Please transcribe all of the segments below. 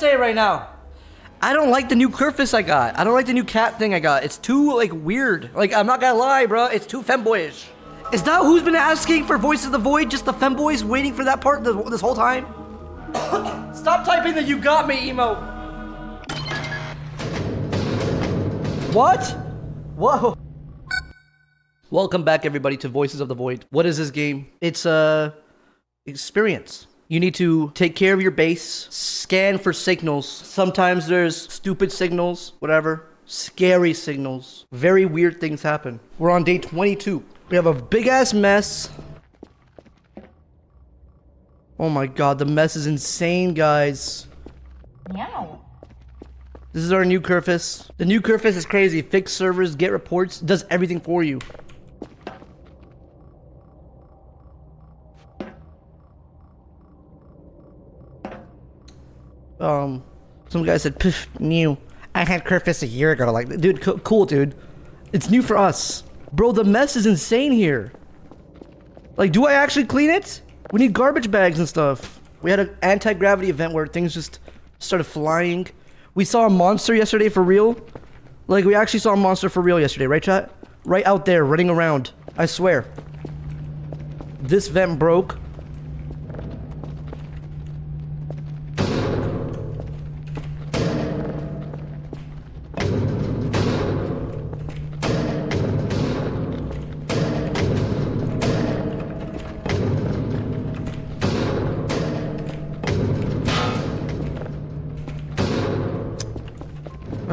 say it right now. I don't like the new Kerfus I got. I don't like the new cat thing I got. It's too, like, weird. Like, I'm not gonna lie, bro. It's too femboyish. Is that who's been asking for Voices of the Void? Just the femboys waiting for that part this whole time? Stop typing the "you got me" emo. What? Whoa. Welcome back, everybody, to Voices of the Void. What is this game? It's a experience. You need to take care of your base, scan for signals. Sometimes there's stupid signals, whatever. Scary signals. Very weird things happen. We're on day 22. We have a big-ass mess. Oh my god, the mess is insane, guys. Meow. This is our new Kerfus. The new Kerfus is crazy. Fix servers, get reports, does everything for you. Some guy said, "Pff, new. I had Kerfus a year ago." Like, dude, cool, dude. It's new for us. Bro, the mess is insane here. Like, do I actually clean it? We need garbage bags and stuff. We had an anti-gravity event where things just started flying. We saw a monster yesterday for real. Like, we actually saw a monster for real yesterday, right, chat? Right out there, running around. I swear. This vent broke.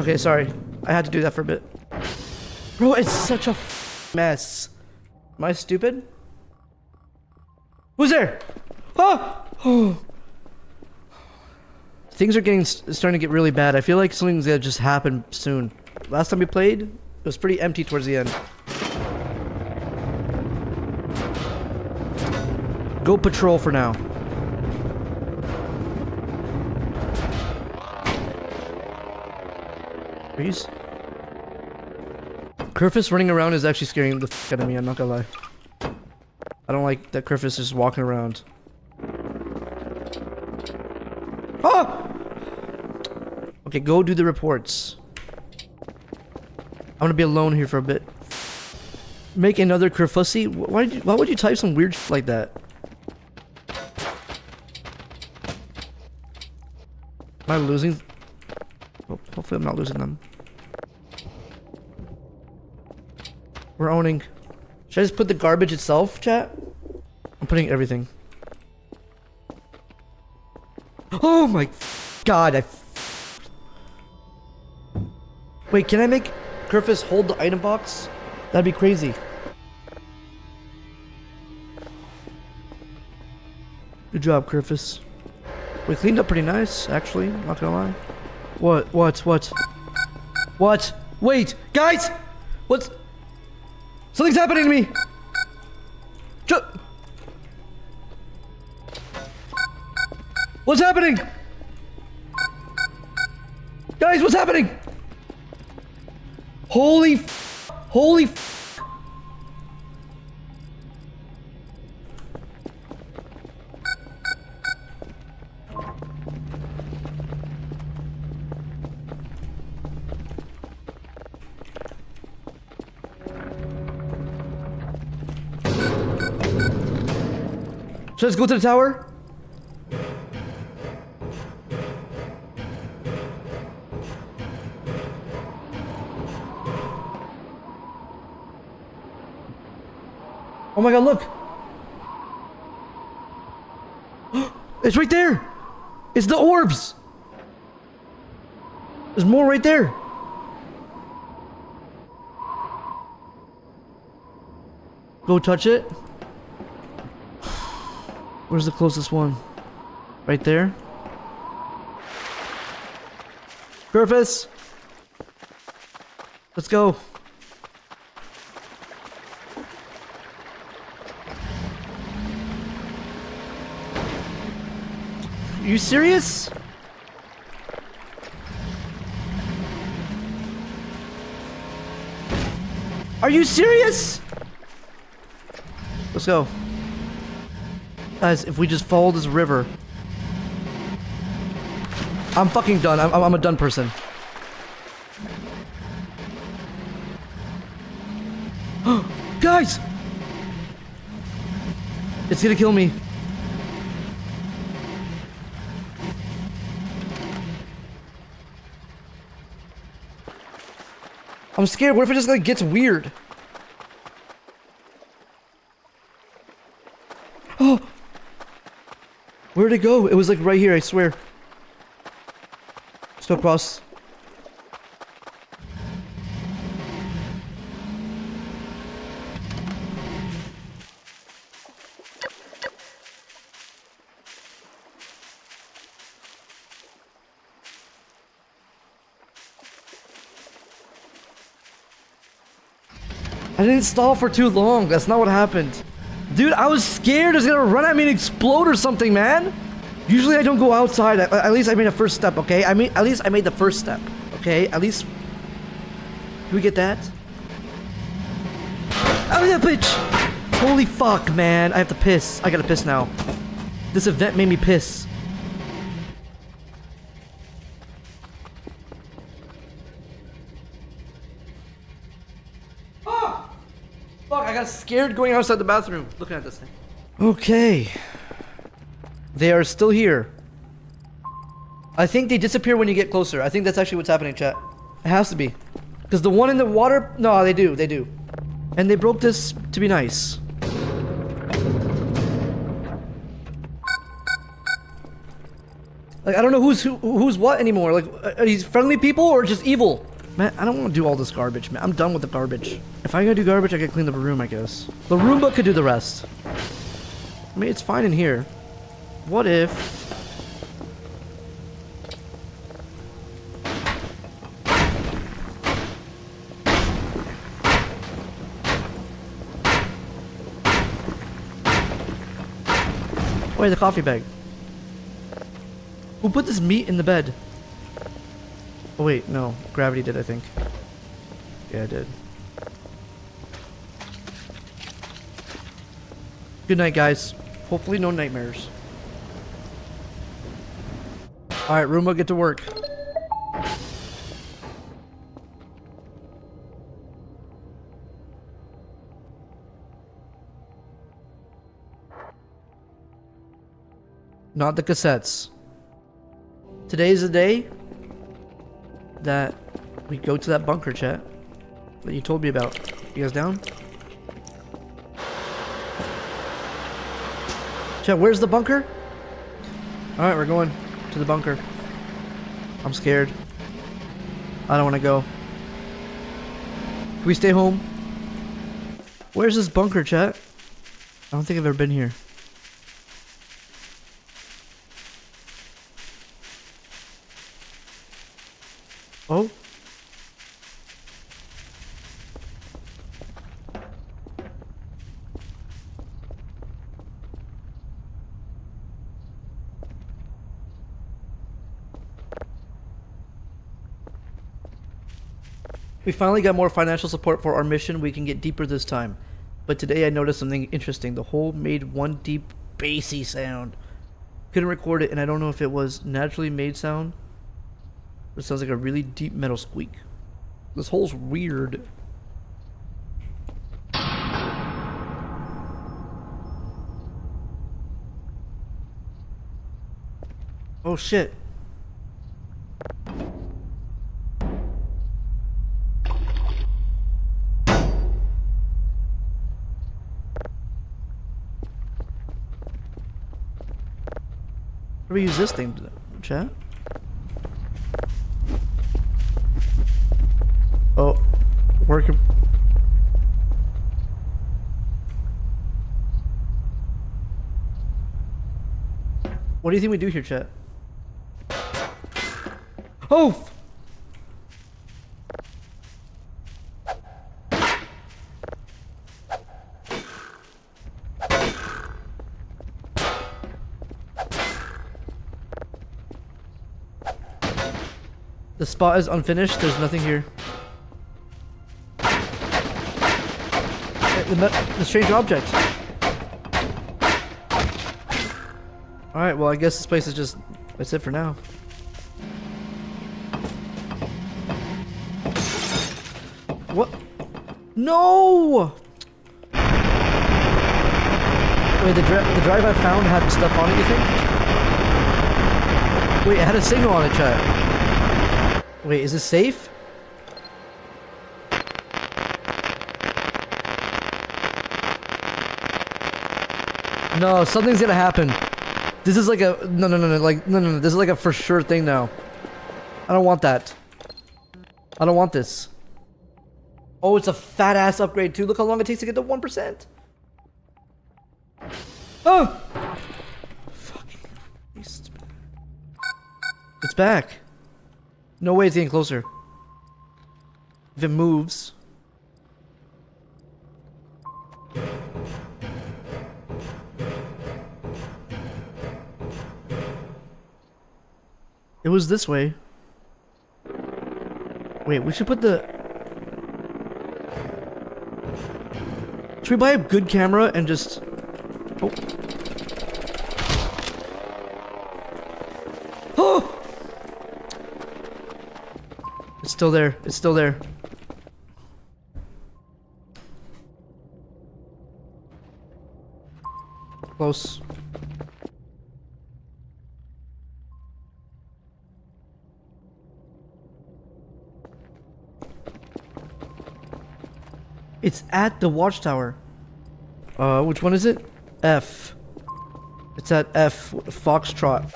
Okay, sorry. I had to do that for a bit. Bro, it's such a mess. Am I stupid? Who's there? Ah! Oh. Things are starting to get really bad. I feel like something's gonna just happen soon. Last time we played, it was pretty empty towards the end. Go patrol for now. Kerfus running around is actually scaring the f out of me, I'm not gonna lie. I don't like that Kerfus is just walking around. Ah! Okay, go do the reports. I'm gonna be alone here for a bit. Make another Kerfussy? Why would you type some weird shit like that? Am I losing? Well, hopefully I'm not losing them. We're owning. Should I just put the garbage itself, chat? I'm putting everything. Oh my god, Wait, can I make Kerfus hold the item box? That'd be crazy. Good job, Kerfus. We cleaned up pretty nice, actually, not gonna lie. What? Wait, guys! What's... Something's happening to me! What's happening? Guys, what's happening? Holy f... Holy f... Should I just go to the tower? Oh my god, look! It's right there! It's the orbs! There's more right there! Go touch it. Where's the closest one? Right there? Kerfus! Let's go! Are you serious? Are you serious? Let's go. Guys, if we just follow this river. I'm fucking done. I'm a done person. Guys! It's gonna kill me. I'm scared. What if it just like gets weird? Oh! Where'd it go? It was like right here, I swear. Still cross. I didn't stall for too long. That's not what happened. Dude, I was scared it was gonna run at me and explode or something, man. Usually I don't go outside. At least I made a first step, okay? I mean, at least I made the first step, okay? At least... Did we get that? Oh, yeah, bitch! Holy fuck, man. I have to piss. I gotta piss now. This event made me piss. Scared going outside the bathroom, looking at this thing. Okay. They are still here. I think they disappear when you get closer. I think that's actually what's happening, chat. It has to be. Because the one in the water... No, they do. They do. And they broke this to be nice. Like, I don't know who's what anymore. Like, are these friendly people or just evil? Man, I don't want to do all this garbage, man. I'm done with the garbage. If I gotta do garbage, I can clean the room, I guess. The Roomba could do the rest. I mean, it's fine in here. What if... Wait, the coffee bag. Who put this meat in the bed? Oh wait, no. Gravity did, I think. Yeah, it did. Good night, guys. Hopefully no nightmares. Alright, Roomba, get to work. Not the cassettes. Today's the day that we go to that bunker, chat, that you told me about. You guys down? Chat, where's the bunker? Alright, we're going to the bunker. I'm scared. I don't want to go. Can we stay home? Where's this bunker, chat? I don't think I've ever been here. Oh? We finally got more financial support for our mission. We can get deeper this time. But today I noticed something interesting. The hole made one deep, bassy sound. Couldn't record it, and I don't know if it was naturally made sound. It sounds like a really deep metal squeak. This hole's weird. Oh shit. How do we use this thing, chat? Oh, working. What do you think we do here, chat? Oh! The spot is unfinished. There's nothing here. The strange object. Alright, well I guess this place is just... That's it for now. What? No! Wait, the drive I found had stuff on it, you think? Wait, it had a signal on it, chat. Wait, is this safe? No, something's gonna happen. This is like a no, this is like a for sure thing now. I don't want that. I don't want this. Oh, it's a fat ass upgrade too. Look how long it takes to get to 1%. Oh! Fucking Christ. It's back. No way it's getting closer. If it moves. It was this way. Wait, we should put the... Should we buy a good camera and just... Oh. Oh! It's still there. It's still there. Close. It's at the watchtower. Which one is it? F. It's at F. Foxtrot.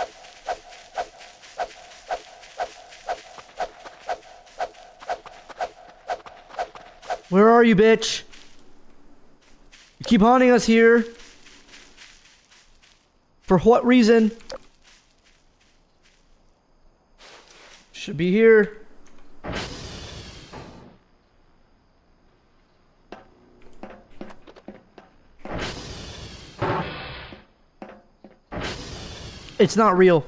Where are you, bitch? You keep haunting us here. For what reason? Should be here. It's not real.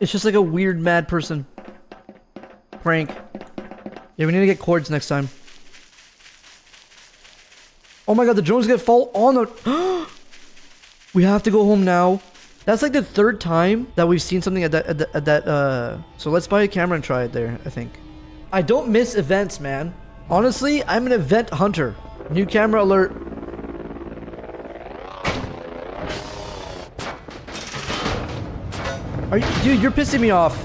It's just like a weird mad person. Frank. Yeah, we need to get cords next time. Oh my god, the drone's gonna fall on the... We have to go home now. That's like the third time that we've seen something at that. So let's buy a camera and try it there, I think. I don't miss events, man. Honestly, I'm an event hunter. New camera alert. Are you, dude, you're pissing me off.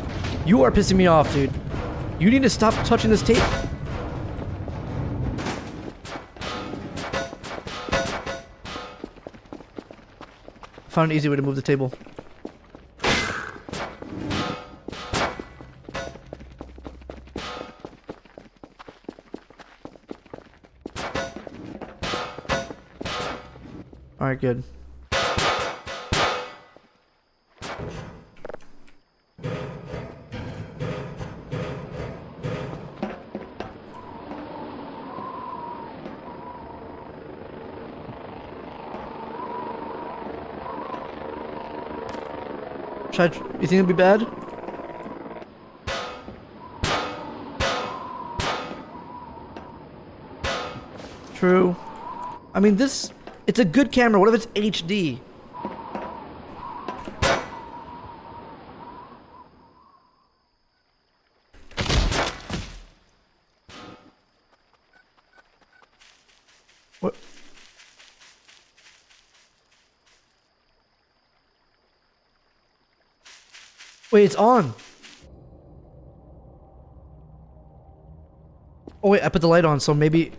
You are pissing me off, dude. You need to stop touching this tape. Found an easy way to move the table. All right, good. You think it'll be bad? True. I mean, this... It's a good camera. What if it's HD? What? Wait, it's on. Oh wait, I put the light on, so maybe...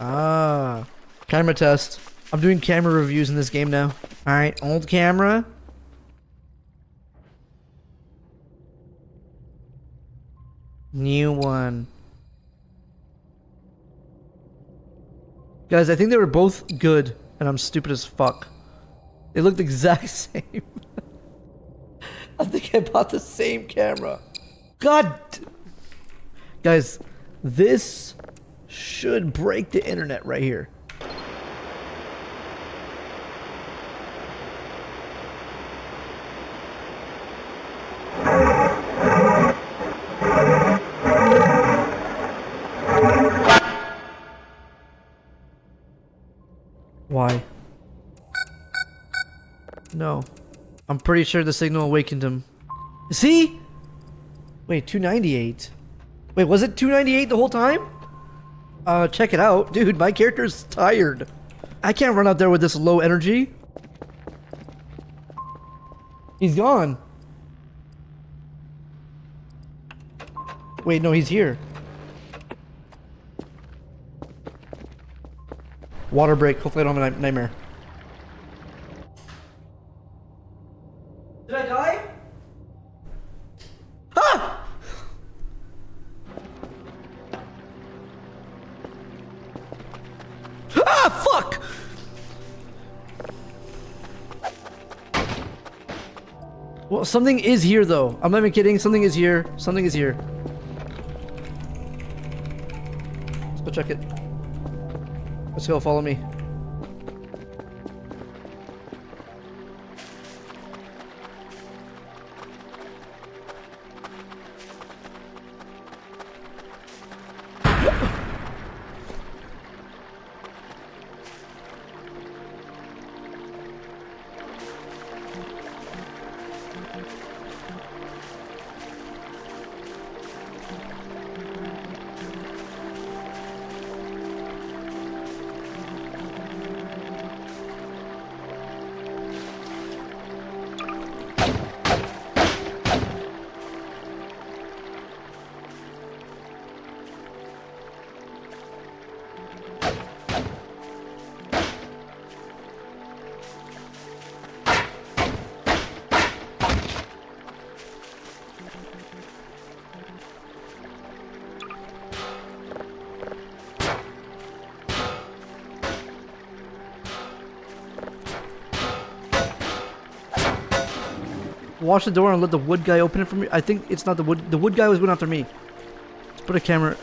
Ah. Camera test. I'm doing camera reviews in this game now. Alright, old camera. New one. Guys, I think they were both good. And I'm stupid as fuck. They look the exact same. I think I bought the same camera. God! Guys, this should break the internet right here. Why? No. I'm pretty sure the signal awakened him. See? Wait, 298. Wait, was it 298 the whole time? Check it out. Dude, my character's tired. I can't run out there with this low energy. He's gone. Wait, no, he's here. Water break. Hopefully I don't have a nightmare. Did I die? Ah! Ah, fuck! Well, something is here though. I'm not even kidding. Something is here. Something is here. Let's go check it. Let's go, follow me. Watch the door and let the wood guy open it for me. I think it's not the wood. The wood guy was going after me. Let's put a camera.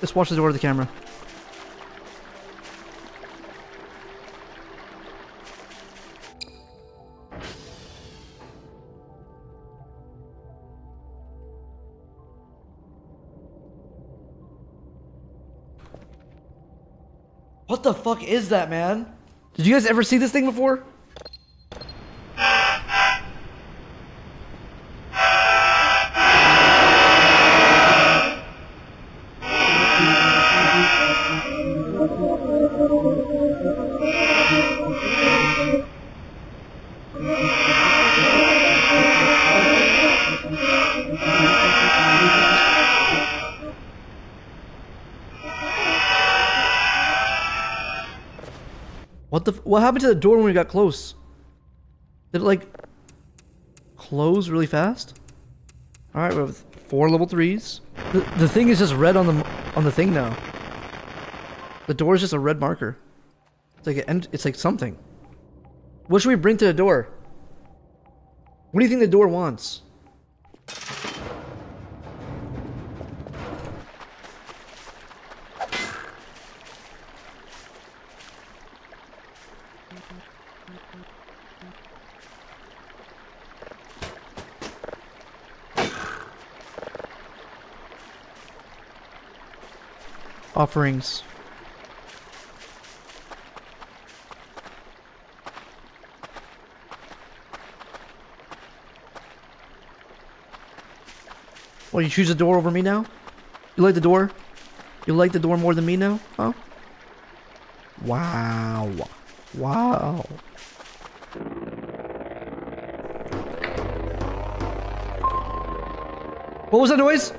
Let's watch the door to the camera. What the fuck is that, man? Did you guys ever see this thing before? What happened to the door when we got close? Did it like close really fast? All right, we have 4 level 3s. The thing is just red on the thing now. The door is just a red marker. It's like it's like something. What should we bring to the door? What do you think the door wants? Offerings. Well, you choose the door over me now? You like the door? You like the door more than me now? Huh? Wow. Wow. What was that noise?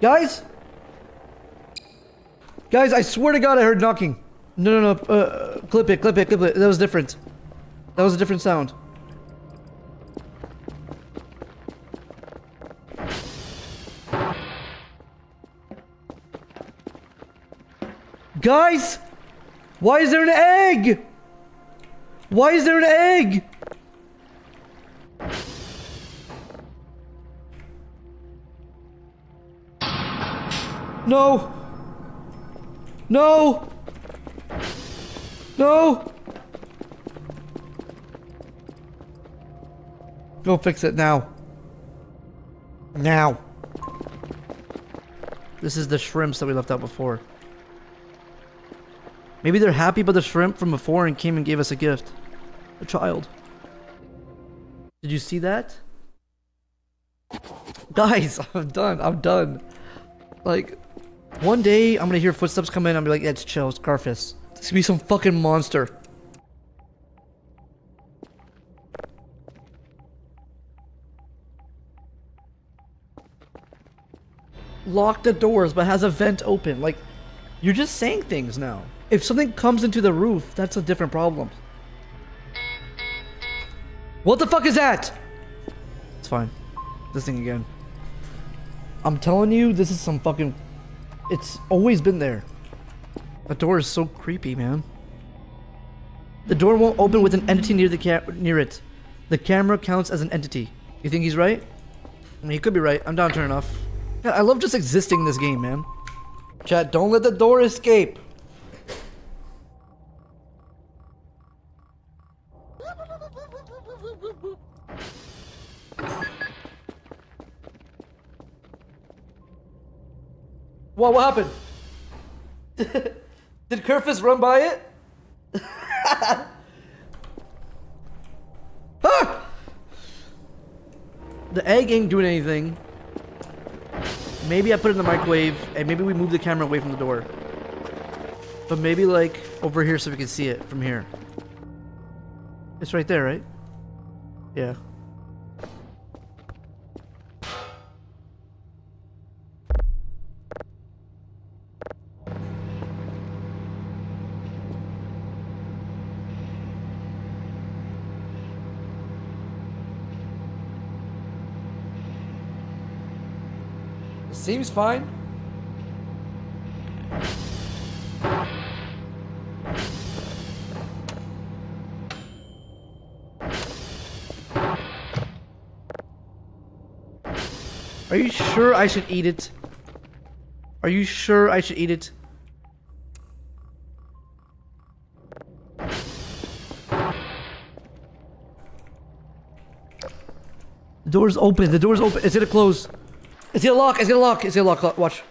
Guys? Guys, I swear to God I heard knocking. No, no, no. Clip it, clip it, clip it. That was different. That was a different sound. Guys! Why is there an egg? Why is there an egg? No! No! No! Go fix it now. Now! This is the shrimps that we left out before. Maybe they're happy about the shrimp from before and came and gave us a gift. A child. Did you see that? Guys, I'm done. I'm done. Like, one day I'm gonna hear footsteps come in. I'm gonna be like, yeah, it's chill. It's Kerfus. This could be some fucking monster. Lock the doors, but has a vent open. Like, you're just saying things now. If something comes into the roof, that's a different problem. What the fuck is that? It's fine. This thing again. I'm telling you, this is some fucking... It's always been there. The door is so creepy, man. The door won't open with an entity near near it. The camera counts as an entity. You think he's right? I mean, he could be right. I'm down to turn off. Yeah, I love just existing in this game, man. Chat, don't let the door escape. Whoa, what happened? Did Kerfus run by it? Ah! The egg ain't doing anything. Maybe I put it in the microwave, and maybe we move the camera away from the door. But maybe, like, over here so we can see it from here. It's right there, right? Yeah. Seems fine. Are you sure I should eat it? Are you sure I should eat it? The door's open. The door's open. It's gonna close. It's gonna lock, it's gonna lock, it's gonna lock, lock, watch.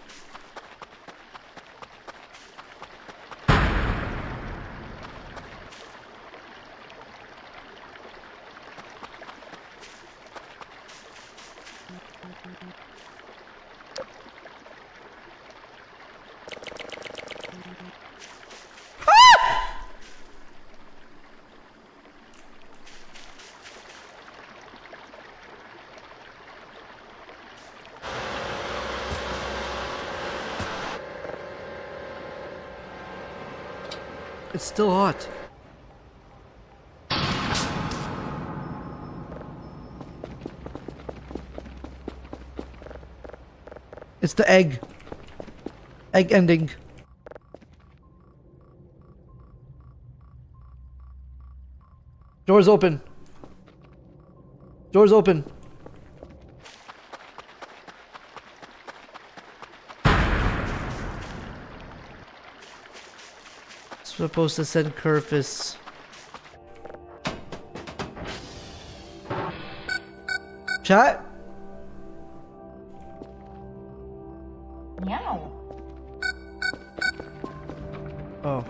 It's still hot. It's the egg. Egg ending. Door's open. Door's open. Supposed to send Kerfus. Chat? Meow. Oh.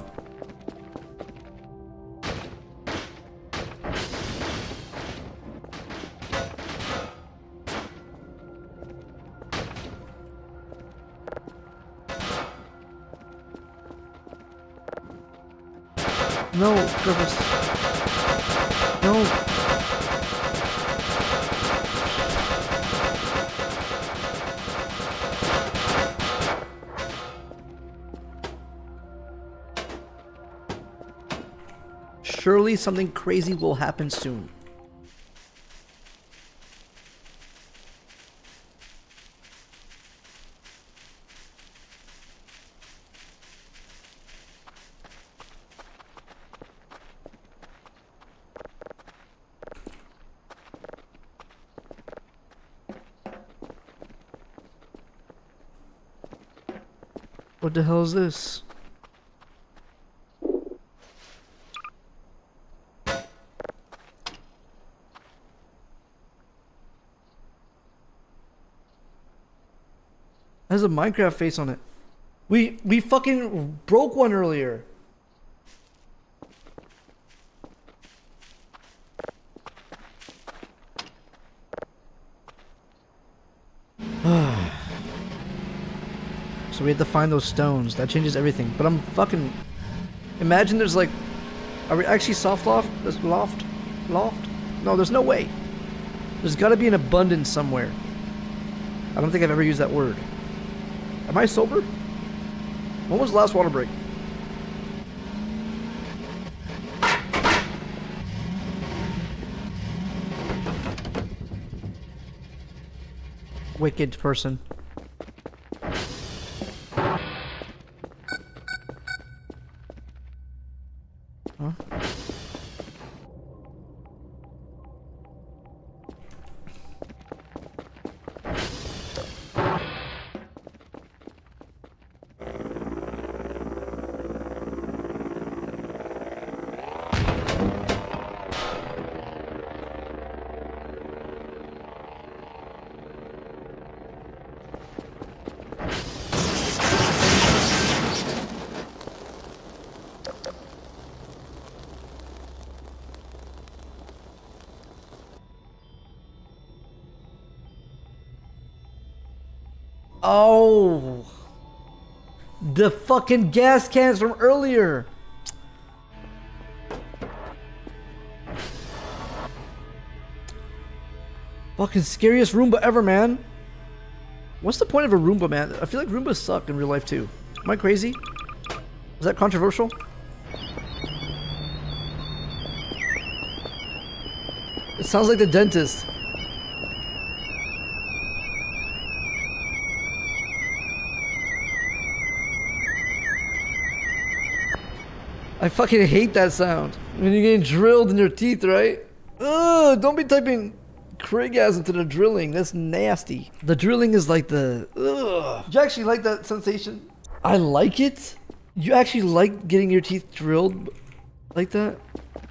No, Kerfus. No. Surely something crazy will happen soon. What the hell is this? Has a Minecraft face on it. We fucking broke one earlier. so we had to find those stones. That changes everything. But I'm fucking... Imagine there's like... Are we actually soft loft? There's loft? Loft? No, there's no way. There's gotta be an abundance somewhere. I don't think I've ever used that word. Am I sober? When was the last water break? Wicked person. Huh? Oh, the fucking gas cans from earlier. Fucking scariest Roomba ever, man. What's the point of a Roomba, man? I feel like Roombas suck in real life too. Am I crazy? Is that controversial? It sounds like the dentist. I fucking hate that sound. When you're getting drilled in your teeth, right? Ugh, don't be typing Craigasm into the drilling. That's nasty. The drilling is like the... Ugh. You actually like that sensation? I like it? You actually like getting your teeth drilled like that?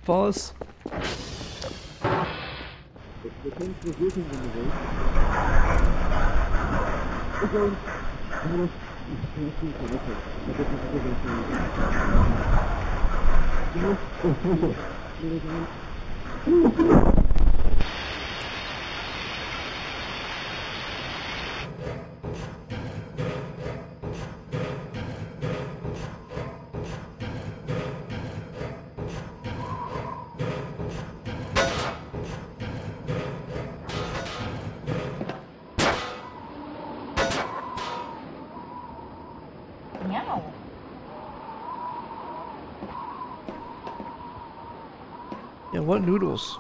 Pause. What noodles?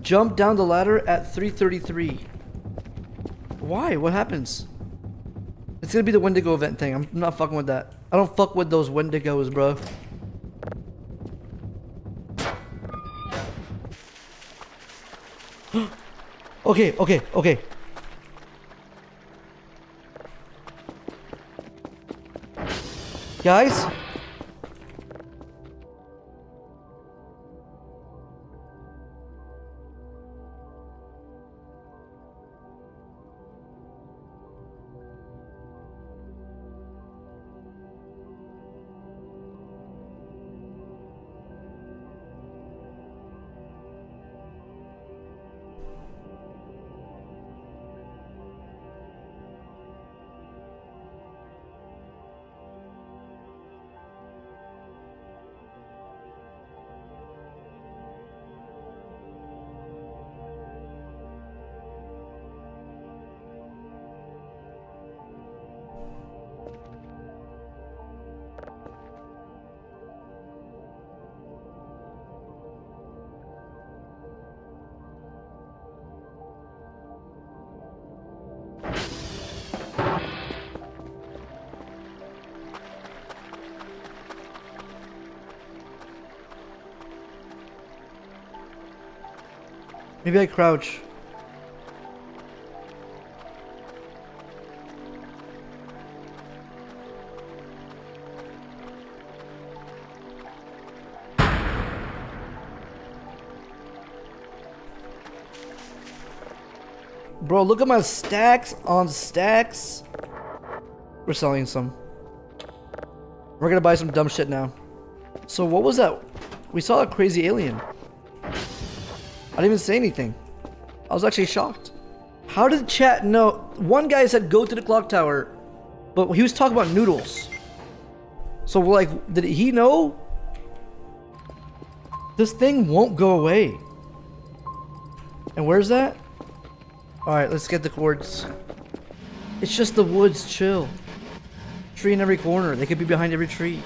Jump down the ladder at 3:33. Why? What happens? It's gonna be the Wendigo event thing. I'm not fucking with that. I don't fuck with those Wendigos, bro. Okay. Guys? Maybe I crouch. Bro, look at my stacks on stacks. We're selling some. We're gonna buy some dumb shit now. So what was that? We saw a crazy alien. I didn't even say anything. I was actually shocked. How did chat know? One guy said go to the clock tower, but he was talking about noodles. So we're like, did he know? This thing won't go away. And where's that? Alright, let's get the cords. It's just the woods, chill. Tree in every corner. They could be behind every tree.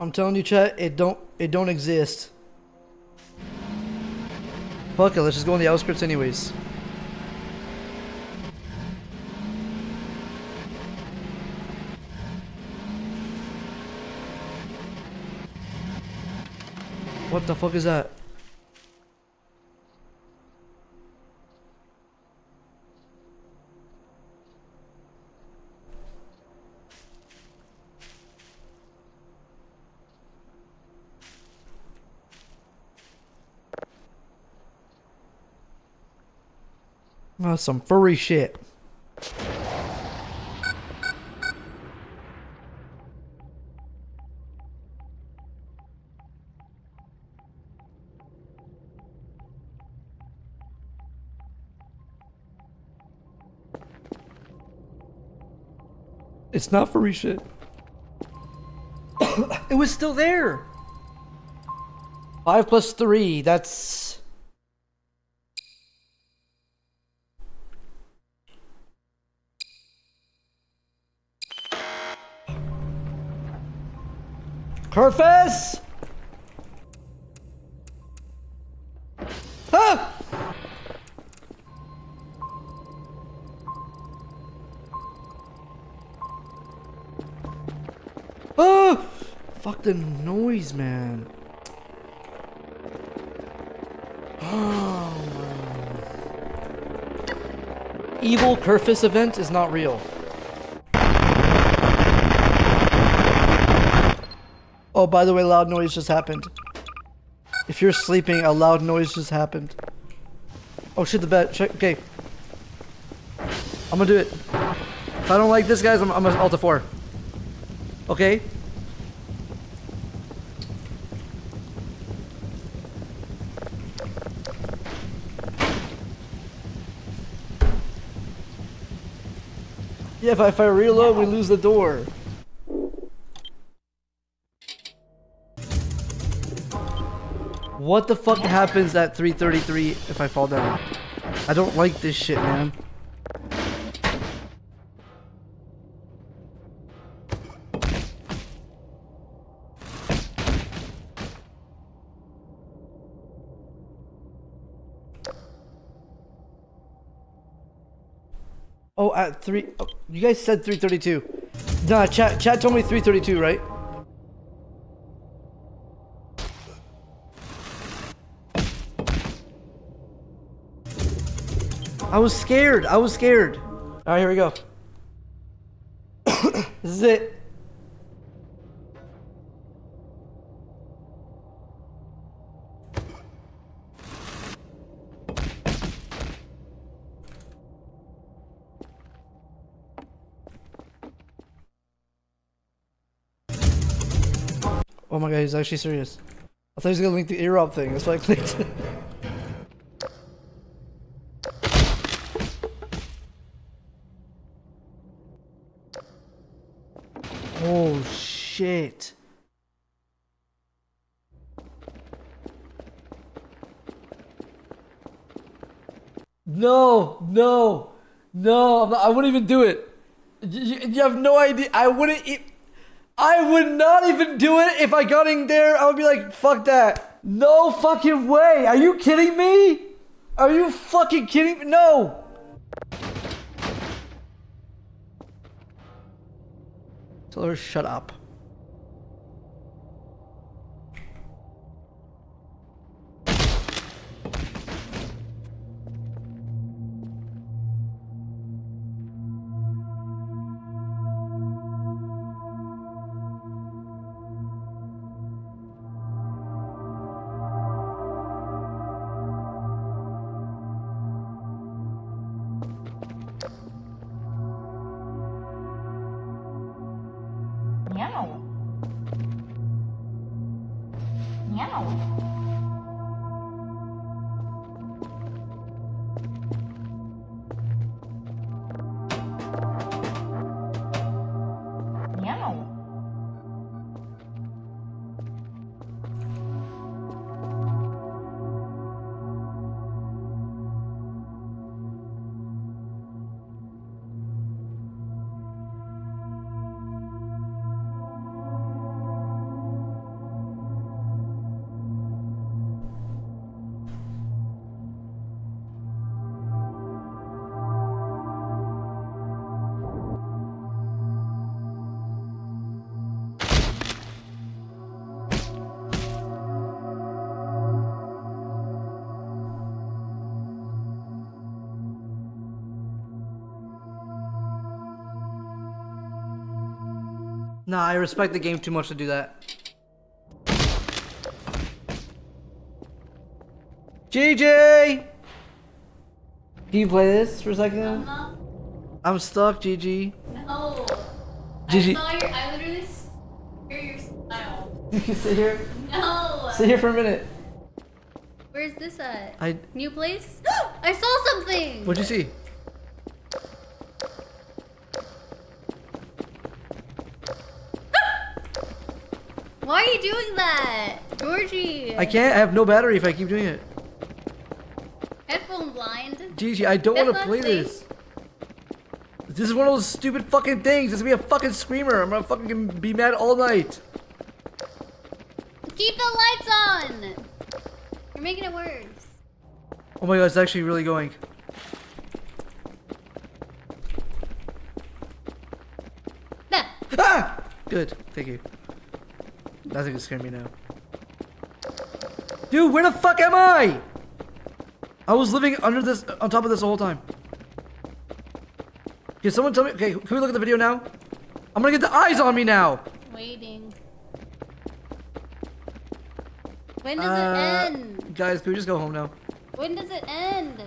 I'm telling you, chat, it don't exist. Fuck it, let's just go on the outskirts anyways. What the fuck is that? Oh, some furry shit. It's not furry shit. It was still there. 5 plus 3, that's... Kerfus! Ah! Ah! Fuck the noise, man. Oh. Evil Kerfus event is not real. Oh, by the way, loud noise just happened. If you're sleeping, a loud noise just happened. Oh shit, the bed. Check. Okay. I'm gonna do it. If I don't like this, guys, I'm gonna alt a 4. Okay. Yeah, if I reload, we lose the door. What the fuck happens at 3:33 if I fall down? I don't like this shit, man. Oh, at 3... Oh, you guys said 3:32. Nah, chat told me 3:32, right? I was scared. I was scared. All right, here we go. This is it. Oh my god, he's actually serious. I thought he was gonna link the ear up thing. That's why I clicked. Oh shit. No, no, no, I wouldn't even do it. You have no idea. I would not even do it if I got in there. I would be like, fuck that. No fucking way. Are you kidding me? Are you fucking kidding me? No. Tell her shut up. Nah, I respect the game too much to do that. GG! Can you play this for a second? I'm stuck, GG. No. GG. I literally hear your smile. You can sit here? No. Sit here for a minute. Where's this at? New place? I saw something! What'd you see? Why are you doing that? Georgie! I can't, I have no battery if I keep doing it. Headphone blind? GG, I don't want to play this. This is one of those stupid fucking things. This is gonna be a fucking screamer. I'm gonna fucking be mad all night. Keep the lights on! You're making it worse. Oh my god, it's actually really going. Nah. Ah! Good, thank you. Nothing can scare me now. Dude, where the fuck am I? I was living under this, on top of this the whole time. Can someone tell me? Okay, can we look at the video now? I'm gonna get the eyes on me now. Waiting. When does it end? Guys, can we just go home now? When does it end?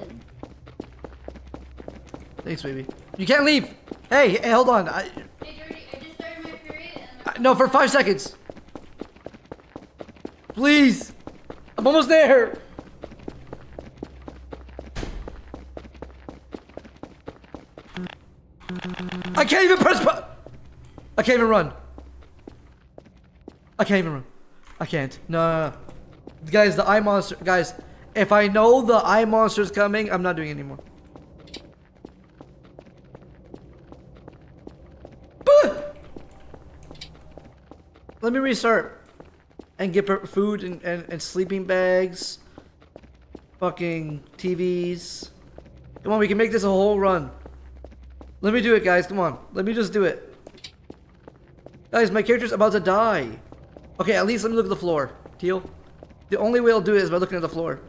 Thanks, baby. You can't leave. Hey, hey, hold on. Hey, Jordy, I just started my period. No, for 5 seconds. Please. I'm almost there. I can't even press button. I can't even run. I can't even run. I can't. No. Guys, the eye monster. Guys, if I know the eye monster is coming, I'm not doing it anymore. Let me restart and get food and sleeping bags. Fucking TVs. Come on, we can make this a whole run. Let me do it, guys. Come on. Let me just do it. Guys, my character's about to die. Okay, at least let me look at the floor. Teal? The only way I'll do it is by looking at the floor.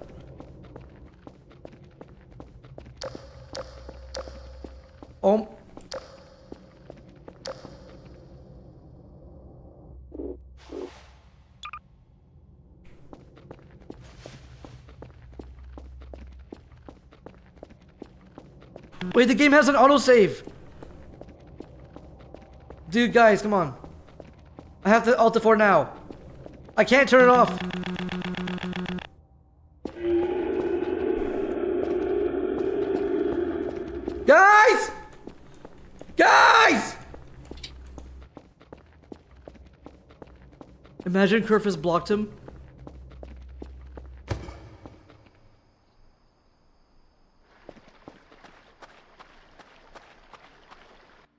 Oh. Wait, the game has an autosave. Dude, guys, come on. I have to Alt F4 now. I can't turn it off. Guys! Guys! Imagine Kerfus blocked him.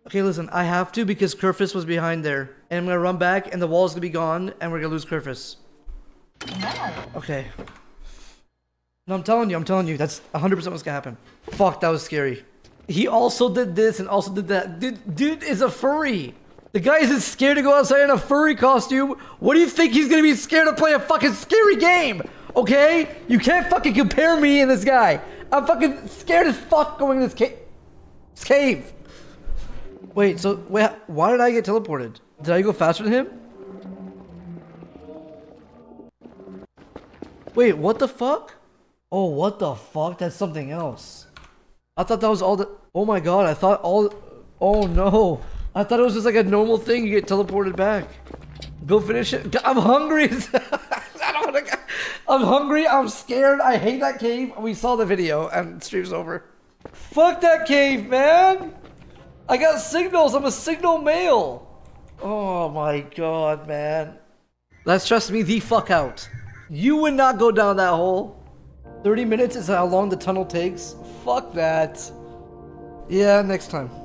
Okay, listen, I have to because Kerfus was behind there. And I'm gonna run back and the wall's gonna be gone and we're gonna lose Kerfus. Okay. No, I'm telling you, that's 100% what's gonna happen. Fuck, that was scary. He also did this and also did that. Dude is a furry. The guy isn't scared to go outside in a furry costume. What do you think he's gonna be scared to play a fucking scary game? Okay? You can't fucking compare me and this guy. I'm fucking scared as fuck going in this cave. Wait, why did I get teleported? Did I go faster than him? Wait, what the fuck? Oh, what the fuck? That's something else. I thought that was all the- Oh my god, I thought all- Oh no. I thought it was just like a normal thing, you get teleported back. Go finish it. I'm hungry! I don't wanna- I'm hungry, I'm scared, I hate that cave. We saw the video and stream's over. Fuck that cave, man! I got signals! I'm a signal male! Oh my god, man. That stressed me the fuck out. You would not go down that hole. 30 minutes is how long the tunnel takes. Fuck that. Yeah, next time.